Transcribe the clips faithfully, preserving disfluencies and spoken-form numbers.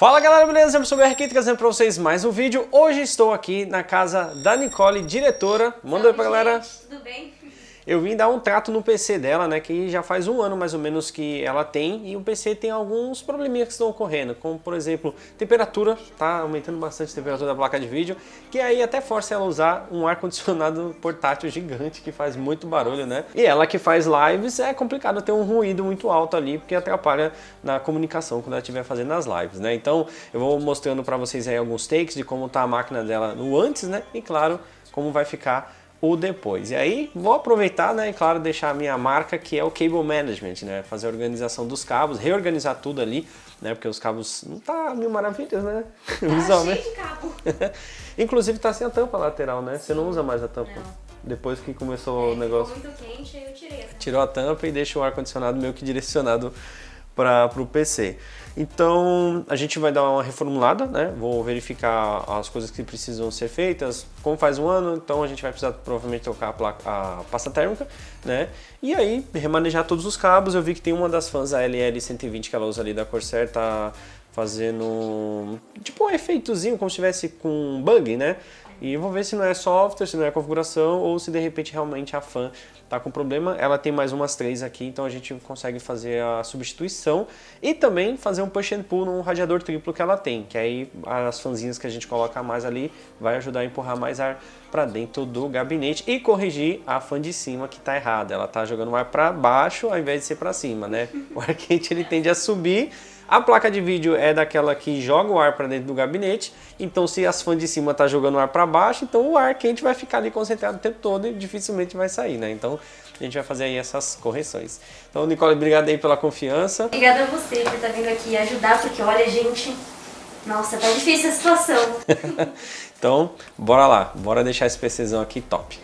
Fala galera, beleza? EmersonBR aqui trazendo pra vocês mais um vídeo. Hoje estou aqui na casa da Nicole, diretora. Manda oi pra galera. Tudo bem? Eu vim dar um trato no P C dela, né? Que já faz um ano mais ou menos que ela tem. E o P C tem alguns probleminhas que estão ocorrendo. Como por exemplo, temperatura. Tá aumentando bastante a temperatura da placa de vídeo. Que aí até força ela a usar um ar-condicionado portátil gigante que faz muito barulho, né? E ela que faz lives, é complicado ter um ruído muito alto ali. Porque atrapalha na comunicação quando ela estiver fazendo as lives, né? Então eu vou mostrando pra vocês aí alguns takes de como tá a máquina dela no antes, né? E claro, como vai ficar o depois. E aí vou aproveitar, né, e claro, deixar a minha marca, que é o Cable Management, né, fazer a organização dos cabos, reorganizar tudo ali, né, porque os cabos não tá mil maravilhas, né, tá visualmente. Cheio de cabo. Inclusive tá sem a tampa lateral, né, sim. Você não usa mais a tampa. Não. Depois que começou é, o negócio. Ficou muito quente, eu tirei. Tirou a tampa e deixa o ar-condicionado meio que direcionado para o P C. Então a gente vai dar uma reformulada, né? Vou verificar as coisas que precisam ser feitas. Como faz um ano, então a gente vai precisar provavelmente trocar a, placa, a pasta térmica, né? E aí remanejar todos os cabos. Eu vi que tem uma das fãs, a L L cento e vinte, que ela usa ali da Corsair, tá fazendo tipo um efeitozinho como se estivesse com bug, né? E eu vou ver se não é software, se não é configuração, ou se de repente realmente a fan tá com problema. Ela tem mais umas três aqui, então a gente consegue fazer a substituição e também fazer um push and pull num radiador triplo que ela tem, que aí as fanzinhas que a gente coloca mais ali vai ajudar a empurrar mais ar para dentro do gabinete e corrigir a fan de cima que tá errada. Ela tá jogando ar para baixo ao invés de ser para cima, né? O ar quente ele tende a subir. A placa de vídeo é daquela que joga o ar para dentro do gabinete, então se as fãs de cima tá jogando o ar para baixo, então o ar quente vai ficar ali concentrado o tempo todo e dificilmente vai sair, né? Então a gente vai fazer aí essas correções. Então, Nicole, obrigado aí pela confiança. Obrigada a você por estar vindo aqui ajudar, porque olha, gente, nossa, tá difícil a situação. Então, bora lá, bora deixar esse PCzão aqui top.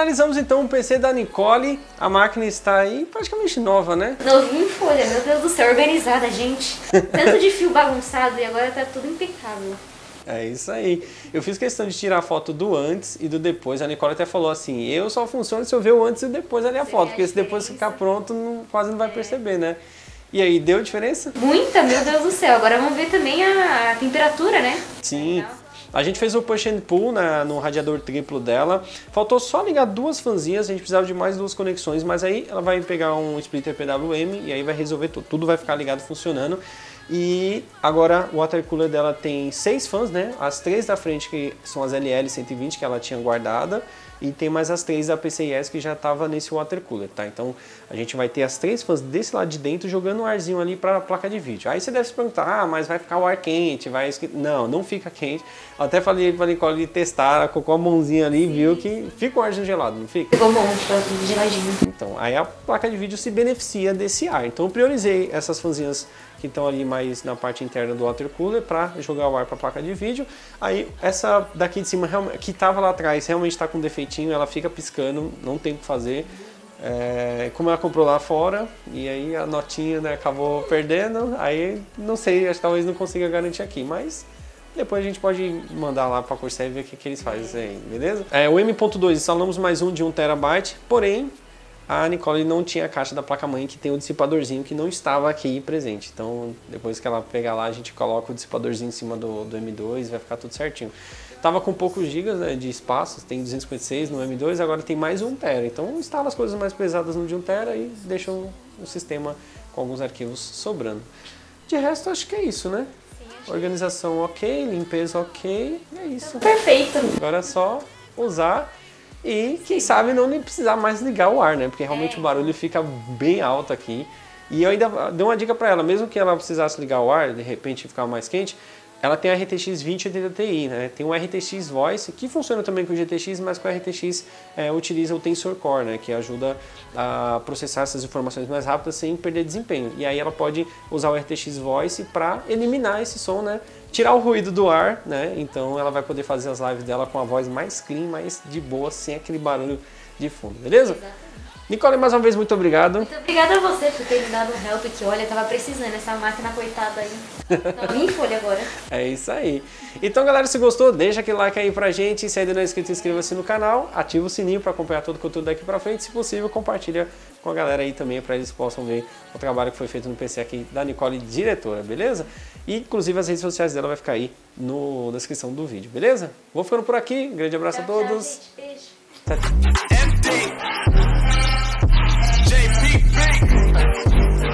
Finalizamos então o P C da Nicole. A máquina está aí praticamente nova, né? Novinha em folha, meu Deus do céu, organizada, gente. Tanto de fio bagunçado e agora tá tudo impecável. É isso aí. Eu fiz questão de tirar a foto do antes e do depois. A Nicole até falou assim, eu só funciono se eu ver o antes e o depois ali a Sim, foto. Porque se depois ficar pronto, não, quase não vai é. perceber, né? E aí, deu diferença? Muita, meu Deus do céu. Agora vamos ver também a temperatura, né? Sim. A gente fez o push and pull na, no radiador triplo dela. Faltou só ligar duas fanzinhas, a gente precisava de mais duas conexões, mas aí ela vai pegar um splitter P W M e aí vai resolver tudo. Tudo vai ficar ligado funcionando. E agora o water cooler dela tem seis fãs, né? As três da frente que são as L L cento e vinte que ela tinha guardada e tem mais as três da P C I S que já estava nesse water cooler, tá? Então a gente vai ter as três fãs desse lado de dentro jogando um arzinho ali para a placa de vídeo. Aí você deve se perguntar, ah, mas vai ficar o ar quente, vai... Não, não fica quente. Eu até falei para a Nicole testar, ela colocou a mãozinha ali e viu que fica um arzinho gelado, não fica? Ficou bom, ficou geladinho. Então, aí a placa de vídeo se beneficia desse ar. Então eu priorizei essas fãzinhas que estão ali mais na parte interna do water cooler para jogar o ar para a placa de vídeo. Aí essa daqui de cima, que estava lá atrás, realmente está com um defeitinho, ela fica piscando, não tem o que fazer. É, como ela comprou lá fora, e aí a notinha, né, acabou perdendo, aí não sei, acho que talvez não consiga garantir aqui, mas... Depois a gente pode mandar lá para a Corsair e ver o que, que eles fazem aí, beleza? É, o M ponto dois, instalamos mais um de um terabyte, porém... A Nicole não tinha a caixa da placa-mãe que tem o dissipadorzinho que não estava aqui presente. Então, depois que ela pegar lá, a gente coloca o dissipadorzinho em cima do, do M dois, vai ficar tudo certinho. Tava com poucos gigas, né, de espaço, tem duzentos e cinquenta e seis no M dois, agora tem mais um tera. Então, instala as coisas mais pesadas no de um tera e deixa o, o sistema com alguns arquivos sobrando. De resto, acho que é isso, né? Sim, organização ok, limpeza ok, é isso. Perfeito! Agora é só usar... E quem sabe não precisar mais ligar o ar, né? Porque realmente é. o barulho fica bem alto aqui. E eu ainda dou uma dica para ela, mesmo que ela precisasse ligar o ar, de repente ficar mais quente, ela tem a R T X vinte oitenta Ti, né? Tem um R T X Voice, que funciona também com o G T X, mas com o R T X é, utiliza o Tensor Core, né? Que ajuda a processar essas informações mais rápidas sem perder desempenho. E aí ela pode usar o R T X Voice para eliminar esse som, né? Tirar o ruído do ar, né? Então ela vai poder fazer as lives dela com a voz mais clean, mais de boa, sem aquele barulho de fundo, beleza? Exatamente. Nicole, mais uma vez, muito obrigado. Muito obrigada a você por ter me dado um help que, olha, tava precisando, essa máquina coitada aí. Tava em folha agora. É isso aí. Então, galera, se gostou, deixa aquele like aí pra gente. Se ainda não é inscrito, inscreva-se no canal. Ativa o sininho pra acompanhar todo o conteúdo daqui pra frente. Se possível, compartilha com a galera aí também, pra eles possam ver o trabalho que foi feito no P C aqui da Nicole Diretora, beleza? E, inclusive, as redes sociais dela vai ficar aí no, na descrição do vídeo, beleza? Vou ficando por aqui. Um grande abraço tchau, a todos. Tchau, gente. Beijo. Tchau. Big bang.